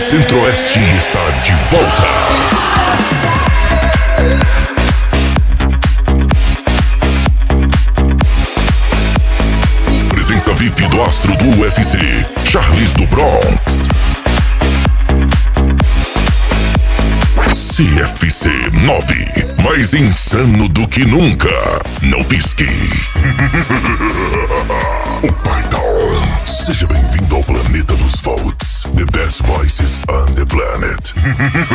O Centro-Oeste está de volta. Presença VIP do astro do UFC, Charles do Bronx. CFC 9, mais insano do que nunca. Não pisque. O pai tá on. Seja bem-vindo ao planeta dos Volts. The best voices on the planet.